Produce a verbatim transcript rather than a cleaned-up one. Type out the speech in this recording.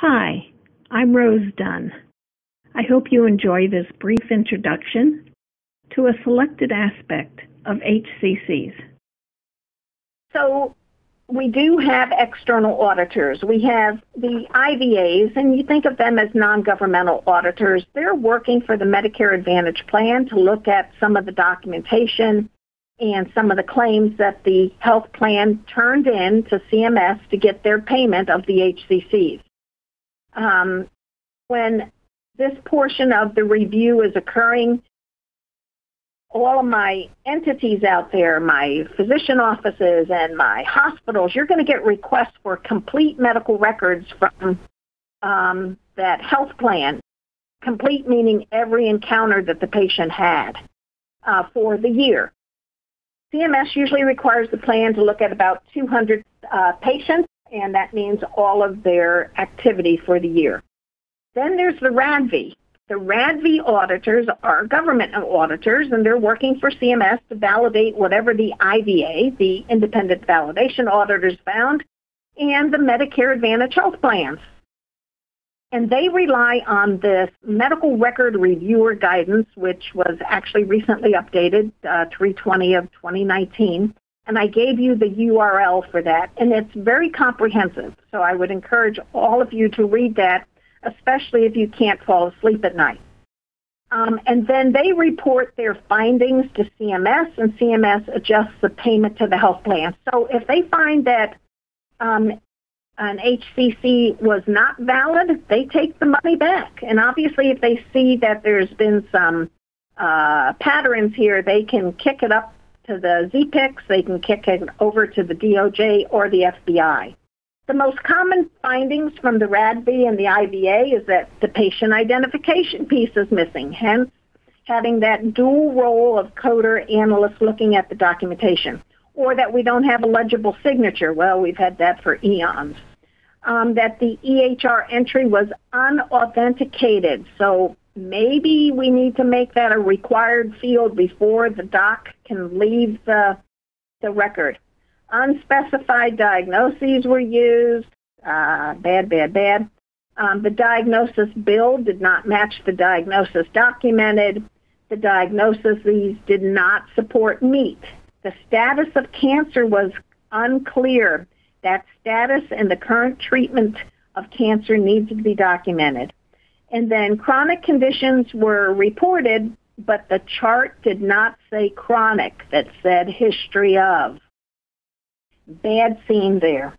Hi, I'm Rose Dunn. I hope you enjoy this brief introduction to a selected aspect of H C Cs. So we do have external auditors. We have the I V As, and you think of them as non-governmental auditors. They're working for the Medicare Advantage Plan to look at some of the documentation and some of the claims that the health plan turned in to C M S to get their payment of the H C Cs. Um, when this portion of the review is occurring, all of my entities out there, my physician offices and my hospitals, you're going to get requests for complete medical records from um, that health plan. Complete meaning every encounter that the patient had uh, for the year. C M S usually requires the plan to look at about two hundred uh, patients. And that means all of their activity for the year. Then there's the R A D V. The R A D V auditors are government auditors, and they're working for C M S to validate whatever the I V A, the Independent Validation Auditors, found, and the Medicare Advantage health plans. And they rely on this medical record reviewer guidance, which was actually recently updated, uh, three twenty of twenty nineteen. And I gave you the U R L for that, and it's very comprehensive. So I would encourage all of you to read that, especially if you can't fall asleep at night. Um, and then they report their findings to C M S, and C M S adjusts the payment to the health plan. So if they find that um, an H C C was not valid, they take the money back. And obviously, if they see that there's been some uh, patterns here, they can kick it up to the Z P I Cs, they can kick it over to the D O J or the F B I. The most common findings from the R A D V and the I V A is that the patient identification piece is missing, hence having that dual role of coder analyst looking at the documentation, or that we don't have a legible signature. Well, we've had that for eons. Um, that the E H R entry was unauthenticated, so maybe we need to make that a required field before the doc can leave the, the record. Unspecified diagnoses were used. Uh, bad, bad, bad. Um, the diagnosis bill did not match the diagnosis documented. The diagnoses did not support MEAT. The status of cancer was unclear. That status and the current treatment of cancer needs to be documented. And then chronic conditions were reported, but the chart did not say chronic. That said history of. Bad scene there.